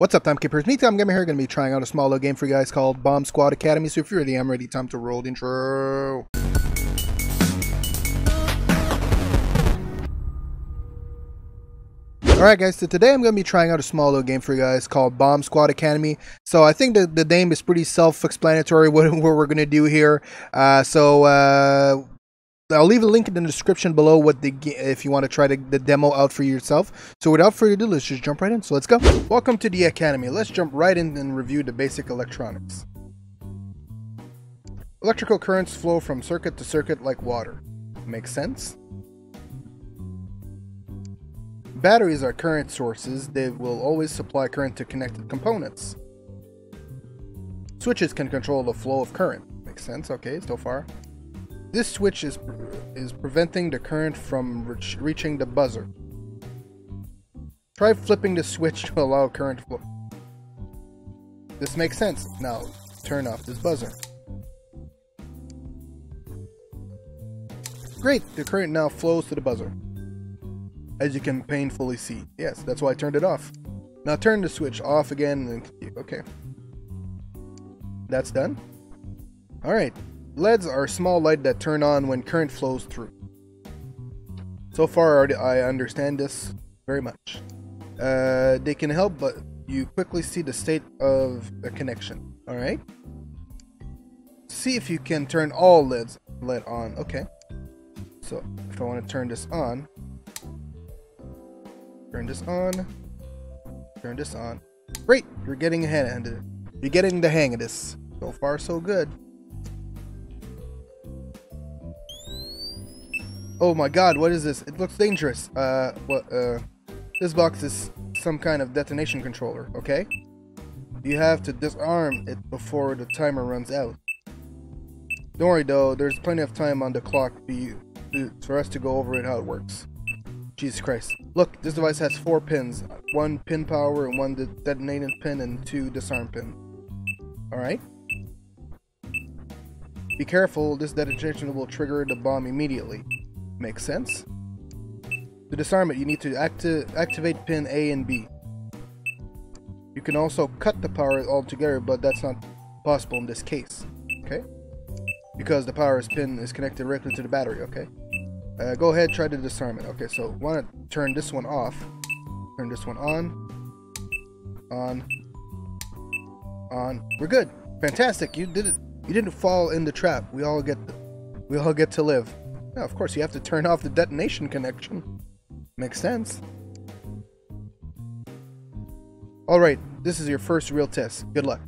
What's up, timekeepers? MeTimeGamer here, going to be trying out a small little game for you guys called Bomb Squad Academy. So if you're ready, I'm ready. Time to roll the intro. Alright guys, so today I'm going to be trying out a small little game for you guys called Bomb Squad Academy. So I think the name is pretty self-explanatory what we're going to do here. I'll leave a link in the description below if you want to try the demo out for yourself. So without further ado, let's just jump right in. So let's go. Welcome to the Academy. Let's jump right in and review the basic electronics. Electrical currents flow from circuit to circuit like water. Makes sense. Batteries are current sources. They will always supply current to connected components. Switches can control the flow of current. Makes sense. Okay, so far. This switch is preventing the current from reaching the buzzer. Try flipping the switch to allow current flow. This makes sense. Now, turn off this buzzer. Great! The current now flows to the buzzer. As you can painfully see. Yes, that's why I turned it off. Now turn the switch off again. And okay. That's done. Alright. LEDs are small lights that turn on when current flows through. So far, I understand this very much. They can help, but you quickly see the state of a connection. All right. See if you can turn all LED on. Okay. So if I want to turn this on. Great. You're getting the hang of it. You're getting the hang of this. So far, so good. Oh my god, what is this? It looks dangerous. This box is some kind of detonation controller, okay? You have to disarm it before the timer runs out. Don't worry though, there's plenty of time on the clock for us to go over it how it works. Jesus Christ. Look, this device has 4 pins. 1 pin power and 1 detonated pin and 2 disarm pin. Alright? Be careful, this detonation will trigger the bomb immediately. Makes sense. To disarm it, you need to activate pin A and B. You can also cut the power altogether, but that's not possible in this case. Okay? Because the power pin is connected directly to the battery, okay? Go ahead, try to disarm it. Okay, so want to turn this one off. Turn this one on. We're good. Fantastic, you did it. You didn't fall in the trap. We all get to live. Now, of course, you have to turn off the detonation connection. Makes sense. Alright, this is your first real test. Good luck.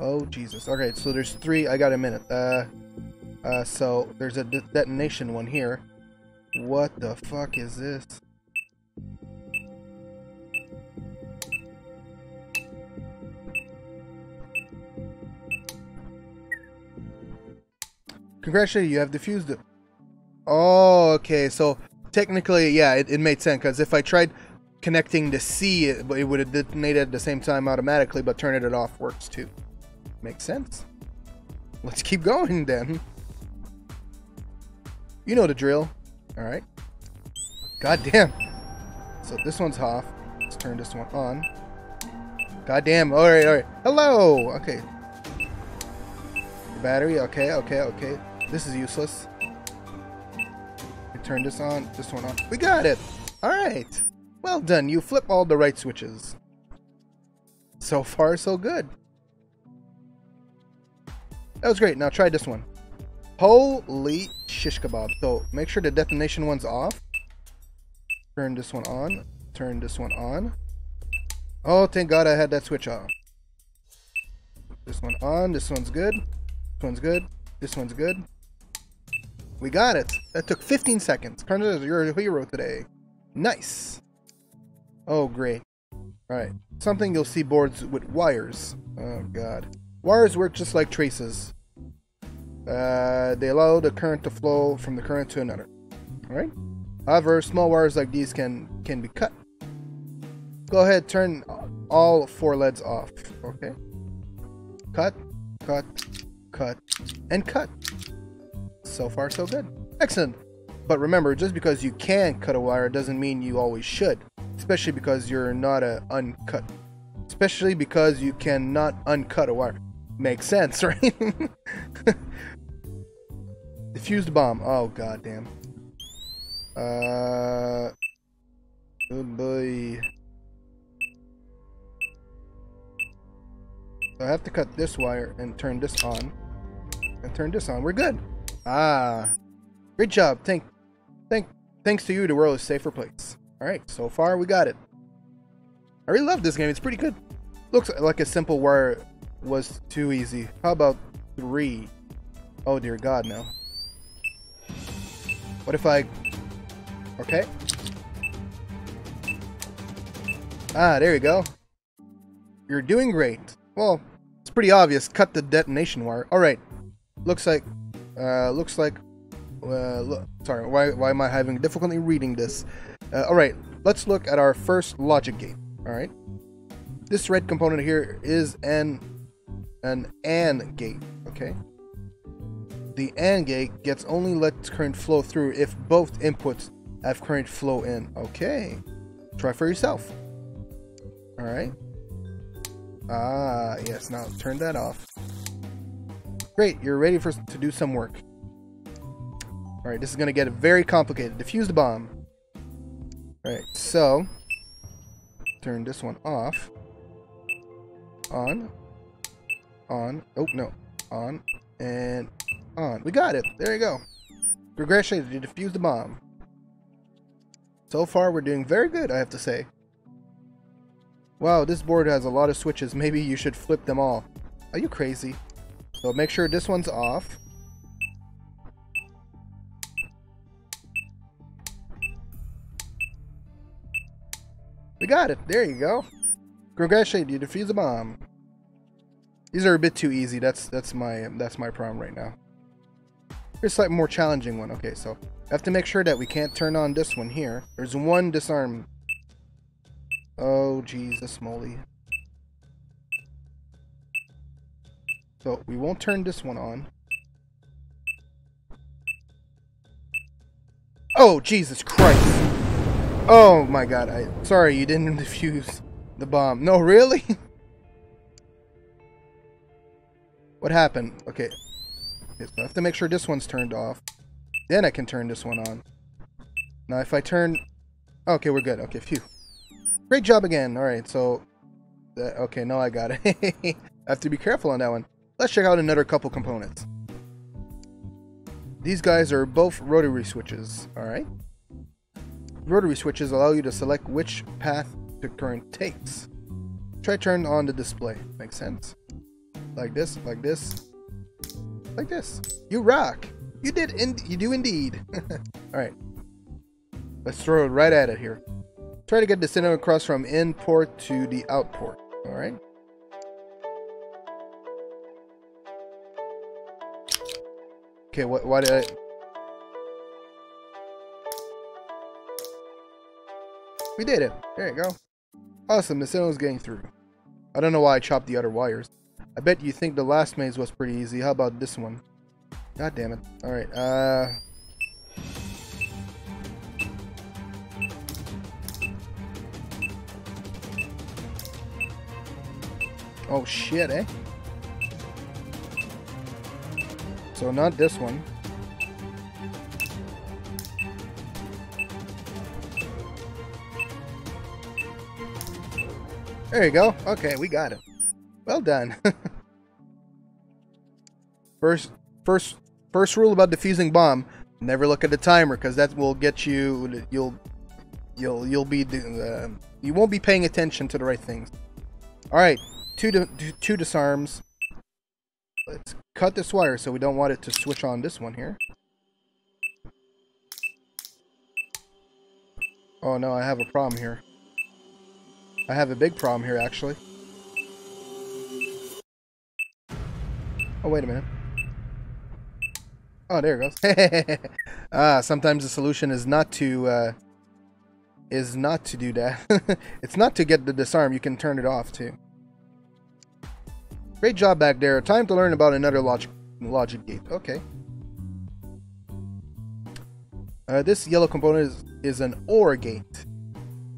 Oh, Jesus. Okay, so there's 3. I got a minute. So there's a detonation one here. What the fuck is this? Congratulations, you have defused it. Oh, okay, so technically, yeah, it made sense, because if I tried connecting the C, it would have detonated at the same time automatically, but turning it off works too. Makes sense. Let's keep going then. You know the drill. Alright. Goddamn. So this one's off. Let's turn this one on. Goddamn. Alright, alright. Hello! Okay. Battery. Okay. This is useless. Turn this on, this one on. We got it! Alright! Well done, you flip all the right switches. So far, so good. That was great. Now try this one. Holy shish kebab. So make sure the detonation one's off. Turn this one on. Turn this one on. Oh, thank God I had that switch off. This one on. This one's good. This one's good. This one's good. We got it. That took 15 seconds. Conrad, you're a hero today. Nice. Oh, great. Alright. Something you'll see boards with wires. Oh, God. Wires work just like traces. They allow the current to flow from the current to another. Alright? However, small wires like these can be cut. Go ahead. Turn all 4 LEDs off. Okay. Cut. Cut. Cut. And cut. So far, so good. Excellent. But remember, just because you can cut a wire doesn't mean you always should, especially because you're not an uncut especially because you cannot uncut a wire. Makes sense, right? Defuse the bomb. Oh, goddamn. Oh boy. So I have to cut this wire and turn this on. And turn this on. We're good. Ah. Great job. Thanks to you, the world is a safer place. Alright, so far we got it. I really love this game. It's pretty good. Looks like a simple wire was too easy. How about 3? Oh dear god, no. What if I... Okay. Ah, there you go. You're doing great. Well, it's pretty obvious. Cut the detonation wire. Alright. Sorry, why am I having difficulty reading this? Alright, let's look at our first logic gate. Alright. This red component here is an AND gate, okay? The AND gate gets only lets current flow through if both inputs have current flow in. Okay. Try for yourself. Alright. Ah, yes. Now turn that off. Great. You're ready to do some work. Alright, this is going to get very complicated. Defuse the bomb. Alright, so... turn this one off. On. On. Oh, no. On. And... on. We got it. There you go. Regression to defuse the bomb. So far, we're doing very good, I have to say. Wow, this board has a lot of switches. Maybe you should flip them all. Are you crazy? So make sure this one's off. We got it. There you go. Congratulations, you defuse the bomb. These are a bit too easy. That's my problem right now. Here's a slightly more challenging one. Okay, so I have to make sure that we can't turn on this one here. There's one disarm. Oh, Jesus moly. So we won't turn this one on. Oh, Jesus Christ. Oh my god, sorry you didn't defuse the bomb. No, really? What happened? Okay, so I have to make sure this one's turned off. Then I can turn this one on. Now if I turn... okay, we're good. Okay, phew. Great job again. Alright, so... okay, now I got it. I have to be careful on that one. Let's check out another couple components. These guys are both rotary switches. Alright. Rotary switches allow you to select which path the current takes. Try turn on the display. Makes sense. Like this, like this, like this. You rock. You did. You do indeed. All right. Let's throw it right at it here. Try to get the signal across from in port to the out port. All right. Okay. Why did I? We did it. There you go. Awesome, the signal's getting through. I don't know why I chopped the other wires. I bet you think the last maze was pretty easy. How about this one? God damn it. Alright, oh shit, eh? So not this one. There you go. Okay, we got it. Well done. First rule about defusing bomb: never look at the timer, because that will get you. You'll be you won't be paying attention to the right things. All right, two disarms. Let's cut this wire so we don't want it to switch on this one here. Oh no, I have a problem here. I have a big problem here, actually. Oh, wait a minute. Oh, there it goes. Ah, sometimes the solution is not to do that. It's not to get the disarm. You can turn it off too. Great job back there. Time to learn about another logic gate. Okay. This yellow component is an OR gate.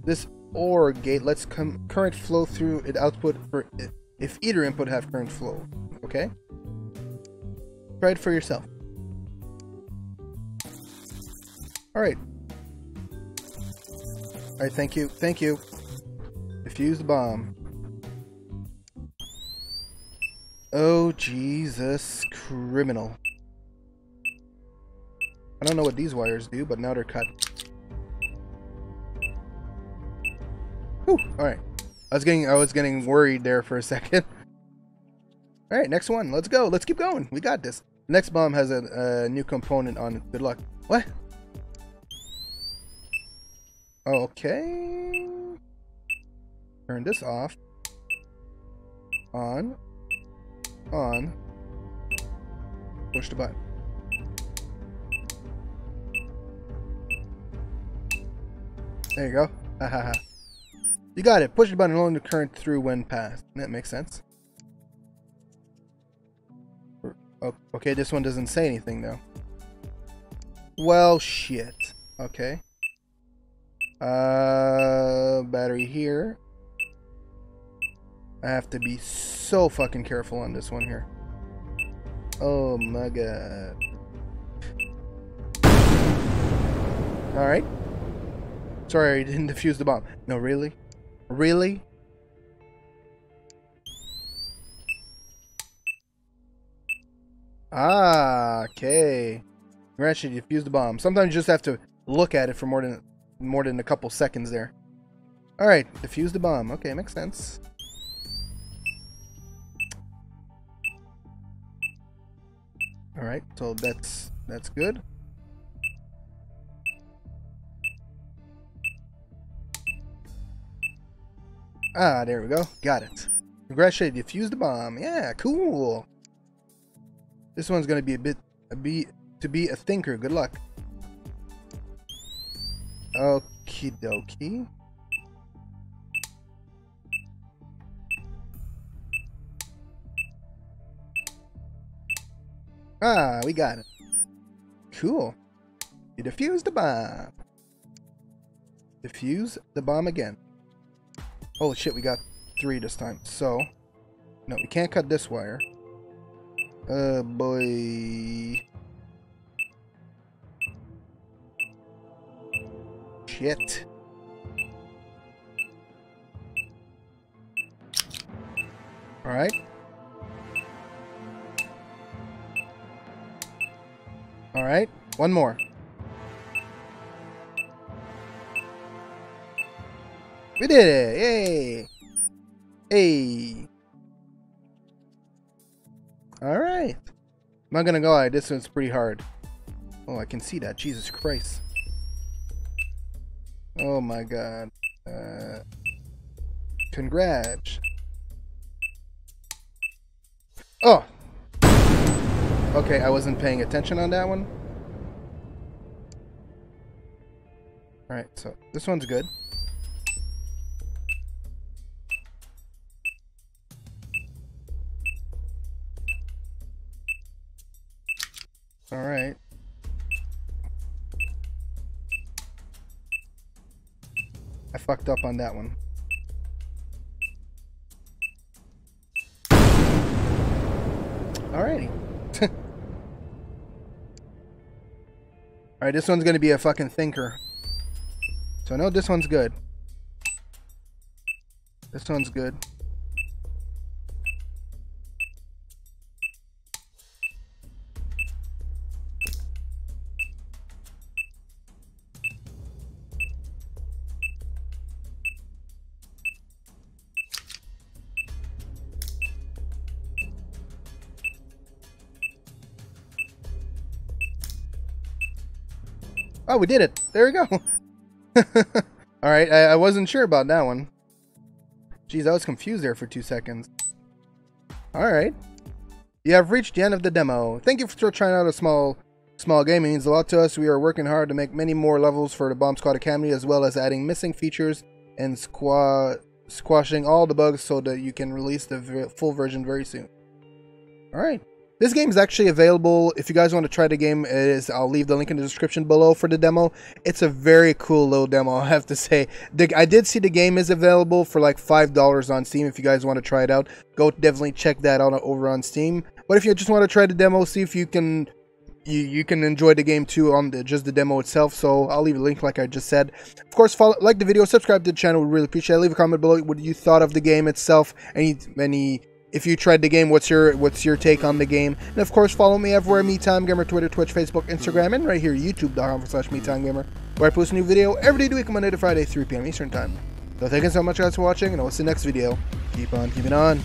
This OR gate lets current flow through an output for if either input have current flow. Okay? Try it for yourself. Alright. Alright, thank you. Thank you. Defuse the bomb. Oh, Jesus, criminal. I don't know what these wires do, but now they're cut. Whew, alright. I was getting worried there for a second. Alright, next one. Let's go. Let's keep going. We got this. Next bomb has a new component on it. Good luck. What? Okay. Turn this off. On. On. Push the button. There you go. Hahaha. You got it. Push the button along the current through when passed. That makes sense. Okay, this one doesn't say anything though. Well, shit. Okay. Battery here. I have to be so fucking careful on this one here. Oh my god. Alright. Sorry, I didn't defuse the bomb. No, really? Really? Ah, okay. You're actually defuse the bomb. Sometimes you just have to look at it for more than a couple seconds there. Alright, defuse the bomb. Okay, makes sense. Alright, so that's good. Ah, there we go. Got it. Congratulations, you defused the bomb. Yeah, cool. This one's gonna be a thinker. Good luck. Okie dokie. Ah, we got it. Cool. You defused the bomb. Defuse the bomb again. Holy shit, we got 3 this time. So, no, we can't cut this wire. Boy. Shit. Alright. Alright, one more. We did it! Yay! Hey! Alright. I'm not gonna go, this one's pretty hard. Oh, I can see that. Jesus Christ. Oh my god. Congrats. Oh! Okay, I wasn't paying attention on that one. Alright, so this one's good. Alright. I fucked up on that one. Alrighty. Alright, this one's gonna be a fucking thinker. So no, this one's good. This one's good. Oh, we did it. There we go. Alright, I wasn't sure about that one. Jeez, I was confused there for 2 seconds. Alright. You have reached the end of the demo. Thank you for trying out a small game. It means a lot to us. We are working hard to make many more levels for the Bomb Squad Academy, as well as adding missing features and squashing all the bugs so that you can release the full version very soon. Alright. This game is actually available. If you guys want to try the game, it is, I'll leave the link in the description below for the demo. It's a very cool little demo, I have to say. I did see the game is available for like $5 on Steam. If you guys want to try it out, go definitely check that out over on Steam. But if you just want to try the demo, see if you can... You can enjoy the game too on just the demo itself. So I'll leave a link like I just said. Of course, follow, like the video, subscribe to the channel. We really appreciate it. Leave a comment below what you thought of the game itself. If you tried the game, what's your take on the game? And of course, follow me everywhere: MeTimeGamer, Twitter, Twitch, Facebook, Instagram, and right here, YouTube.com/MeTimeGamer, where I post a new video every day of the week, Monday to Friday, 3 p.m. Eastern time. So thank you so much, guys, for watching, and I'll see you next video. Keep on keeping on.